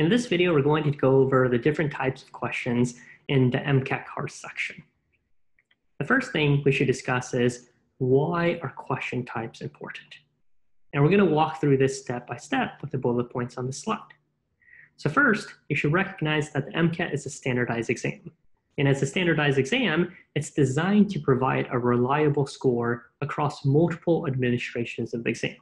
In this video, we're going to go over the different types of questions in the MCAT CARS section. The first thing we should discuss is, why are question types important? And we're going to walk through this step by step with the bullet points on the slide. So first, you should recognize that the MCAT is a standardized exam. And as a standardized exam, it's designed to provide a reliable score across multiple administrations of the exam.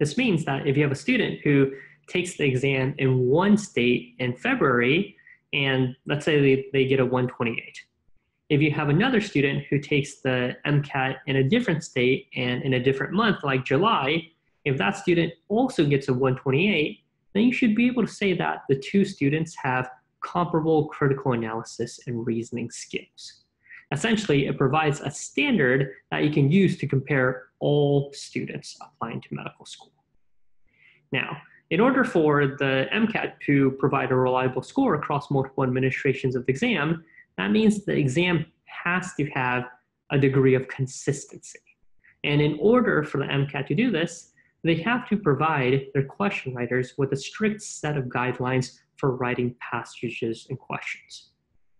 This means that if you have a student who takes the exam in one state in February, and let's say they get a 128. If you have another student who takes the MCAT in a different state and in a different month, like July, if that student also gets a 128, then you should be able to say that the two students have comparable critical analysis and reasoning skills. Essentially, it provides a standard that you can use to compare all students applying to medical school. Now, in order for the MCAT to provide a reliable score across multiple administrations of the exam, that means the exam has to have a degree of consistency. And in order for the MCAT to do this, they have to provide their question writers with a strict set of guidelines for writing passages and questions.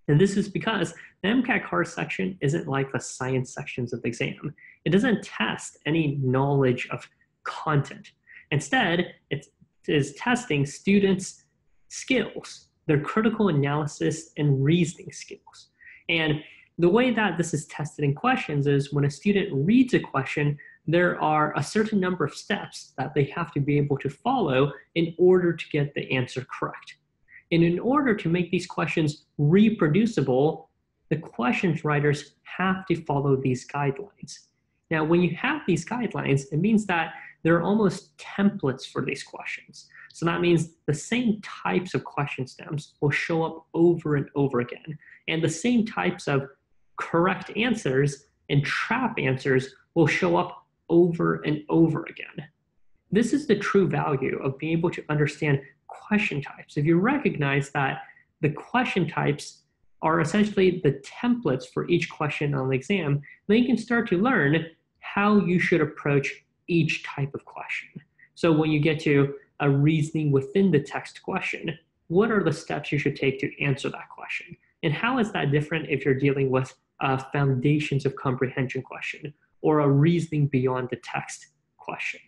And this is because the MCAT CARS section isn't like the science sections of the exam. It doesn't test any knowledge of content. Instead, it is testing students' skills, their critical analysis and reasoning skills. And the way that this is tested in questions is when a student reads a question, there are a certain number of steps that they have to be able to follow in order to get the answer correct. And in order to make these questions reproducible, the questions writers have to follow these guidelines. Now, when you have these guidelines, it means that there are almost templates for these questions. So that means the same types of question stems will show up over and over again. And the same types of correct answers and trap answers will show up over and over again. This is the true value of being able to understand question types. If you recognize that the question types are essentially the templates for each question on the exam, then you can start to learn how you should approach each type of question. So when you get to a reasoning within the text question, what are the steps you should take to answer that question? And how is that different if you're dealing with a foundations of comprehension question, or a reasoning beyond the text question?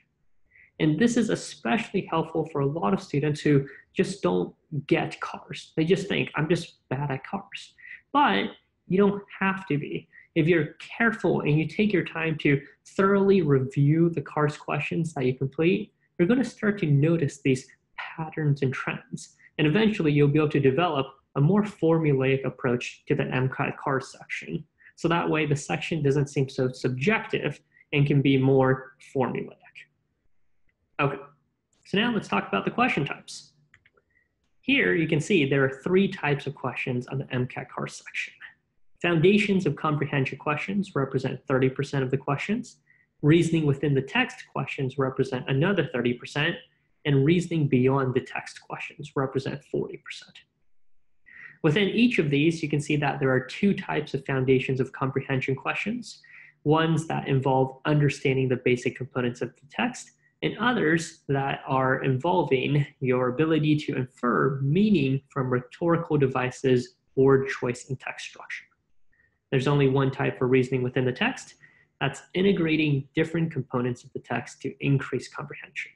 And this is especially helpful for a lot of students who just don't get CARS. They just think, I'm just bad at CARS. But you don't have to be. If you're careful and you take your time to thoroughly review the CARS questions that you complete, you're going to start to notice these patterns and trends. And eventually, you'll be able to develop a more formulaic approach to the MCAT CARS section. So that way, the section doesn't seem so subjective and can be more formulaic. Okay, so now let's talk about the question types. Here, you can see there are three types of questions on the MCAT CARS section. Foundations of comprehension questions represent 30% of the questions. Reasoning within the text questions represent another 30%. And reasoning beyond the text questions represent 40%. Within each of these, you can see that there are two types of foundations of comprehension questions, ones that involve understanding the basic components of the text, and others that are involving your ability to infer meaning from rhetorical devices, word choice, and text structure. There's only one type for reasoning within the text, that's integrating different components of the text to increase comprehension.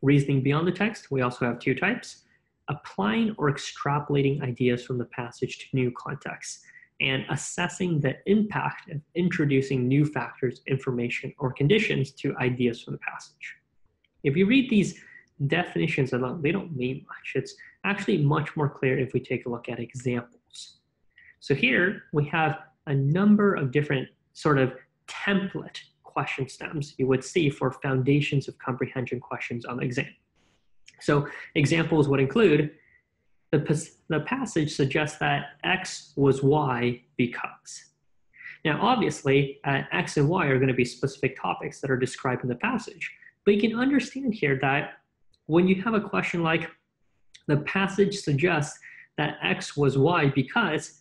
Reasoning beyond the text, we also have two types: applying or extrapolating ideas from the passage to new contexts, and assessing the impact of introducing new factors, information, or conditions to ideas from the passage. If you read these definitions alone, they don't mean much. It's actually much more clear if we take a look at examples. So here we have a number of different sort of template question stems you would see for foundations of comprehension questions on the exam. So examples would include, the passage suggests that X was Y because. Now, obviously, X and Y are going to be specific topics that are described in the passage. But you can understand here that when you have a question like, the passage suggests that X was Y because,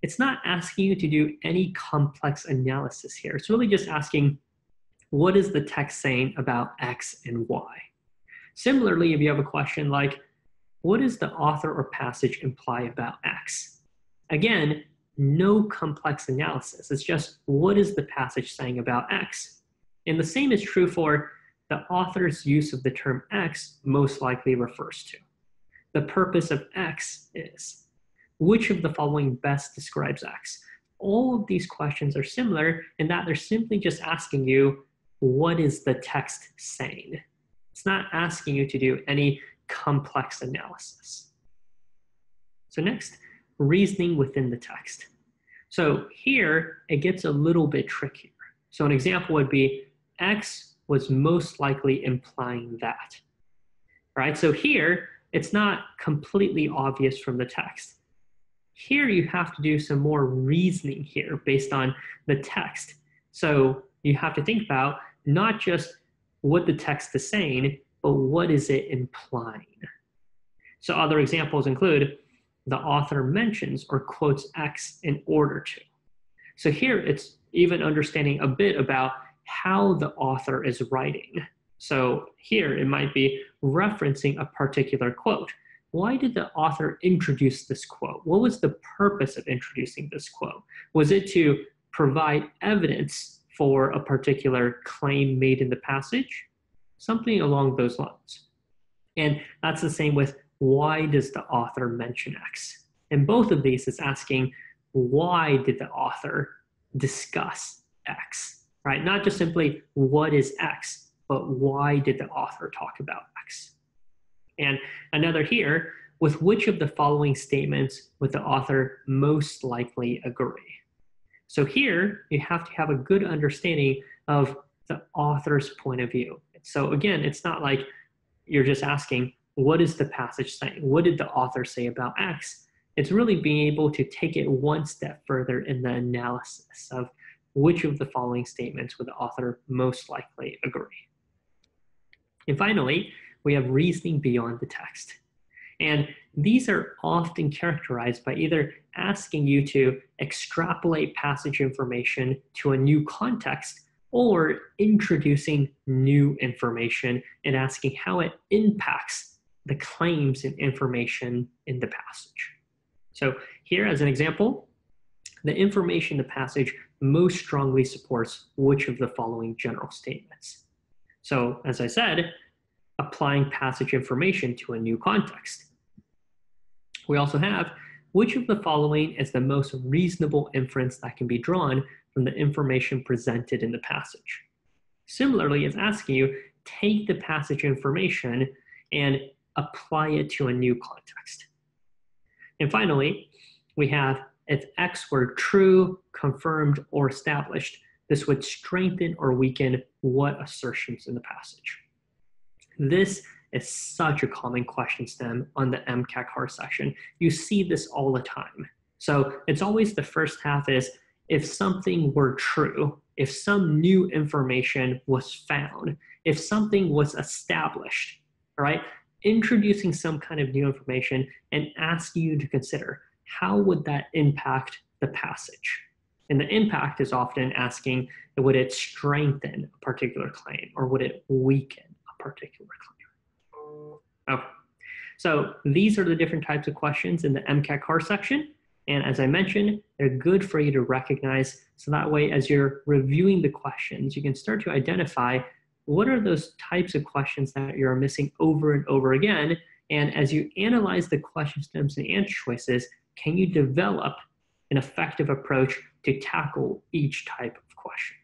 it's not asking you to do any complex analysis here. It's really just asking, what is the text saying about X and Y? Similarly, if you have a question like, what does the author or passage imply about X? Again, no complex analysis. It's just, what is the passage saying about X? And the same is true for the author's use of the term X most likely refers to. The purpose of X is, which of the following best describes X? All of these questions are similar in that they're simply just asking you, what is the text saying? It's not asking you to do any complex analysis. So next, reasoning within the text. So here, it gets a little bit trickier. So an example would be, X was most likely implying that, right? So here, it's not completely obvious from the text. Here, you have to do some more reasoning here based on the text. So you have to think about not just what the text is saying, but what is it implying? So other examples include, the author mentions or quotes X in order to. So here, it's even understanding a bit about how the author is writing. So here, it might be referencing a particular quote. Why did the author introduce this quote? What was the purpose of introducing this quote? Was it to provide evidence for a particular claim made in the passage? Something along those lines. And that's the same with, why does the author mention X? In both of these, it's asking, why did the author discuss X, right? Not just simply, what is X, but why did the author talk about X? And another here, with which of the following statements would the author most likely agree? So here, you have to have a good understanding of the author's point of view. So again, it's not like you're just asking, what is the passage saying? What did the author say about X? It's really being able to take it one step further in the analysis of which of the following statements would the author most likely agree. And finally, we have reasoning beyond the text. And these are often characterized by either asking you to extrapolate passage information to a new context or introducing new information and asking how it impacts the claims and information in the passage. So here, as an example, the information in the passage most strongly supports which of the following general statements. So as I said, applying passage information to a new context. We also have, which of the following is the most reasonable inference that can be drawn from the information presented in the passage? Similarly, it's asking you, take the passage information and apply it to a new context. And finally, we have, if X were true, confirmed, or established, this would strengthen or weaken what assertions in the passage? This is such a common question stem on the MCAT CARS section. You see this all the time. So it's always the first half is, if something were true, if some new information was found, if something was established, right? Introducing some kind of new information and asking you to consider, how would that impact the passage? And the impact is often asking, would it strengthen a particular claim or would it weaken a particular claim? Okay, so these are the different types of questions in the MCAT CARS section. And as I mentioned, they're good for you to recognize. So that way, as you're reviewing the questions, you can start to identify what are those types of questions that you're missing over and over again. And as you analyze the question stems and answer choices, can you develop an effective approach to tackle each type of question?